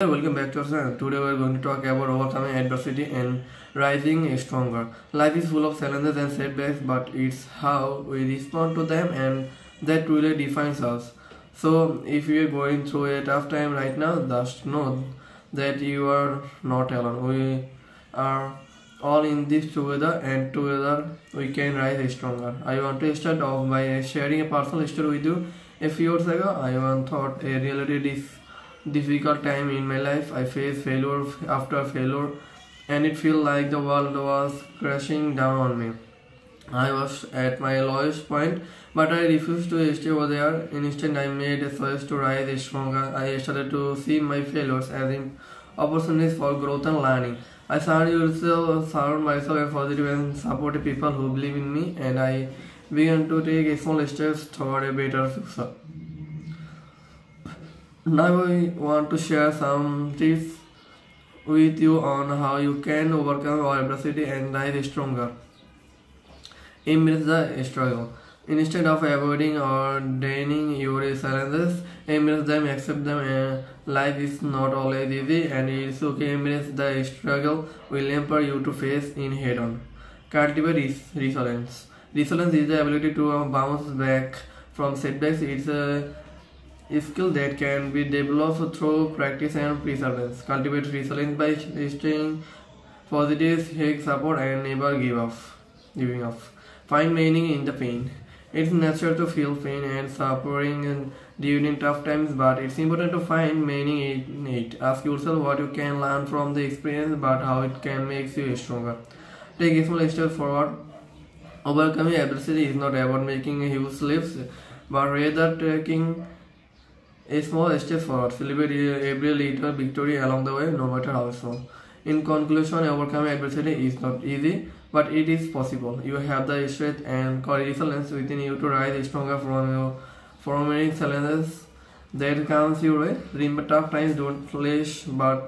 Welcome back to our channel. Today we are going to talk about overcoming adversity and rising stronger. Life is full of challenges and setbacks, but it's how we respond to them and that truly defines us. So if you are going through a tough time right now, just know that you are not alone. We are all in this together, and together we can rise stronger. I want to start off by sharing a personal story with you. A few years ago, I once thought a reality difficult time in my life. I faced failure after failure, and it felt like the world was crashing down on me. I was at my lowest point, but I refused to stay over there. Instead, I made a choice to rise stronger. I started to see my failures as opportunities for growth and learning. I surround myself with positive and supportive people who believe in me, and I began to take small steps toward a better future. Now I want to share some tips with you on how you can overcome adversity and rise stronger. Embrace the struggle. Instead of avoiding or denying your challenges, embrace them, accept them. Life is not always easy, and it's okay. Embrace the struggle will empower you to face it head on. Cultivate resilience. Resilience is the ability to bounce back from setbacks. It's a skill that can be developed through practice and perseverance. Cultivate resilience by staying positive, seek support, and never give up. Find meaning in the pain. It's natural to feel pain and suffering during tough times, but it's important to find meaning in it. Ask yourself what you can learn from the experience, but how it can make you stronger. Take small steps forward. Overcoming adversity is not about making huge leaps, but rather taking a small step forward. Celebrate every little victory along the way, no matter how small. In conclusion, overcoming adversity is not easy, but it is possible. You have the strength and resilience within you to rise stronger from any challenges that comes your way. Remember, tough times don't flash, but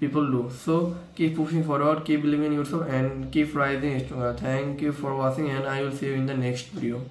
people do. So keep pushing forward, keep believing in yourself, and keep rising stronger. Thank you for watching, and I will see you in the next video.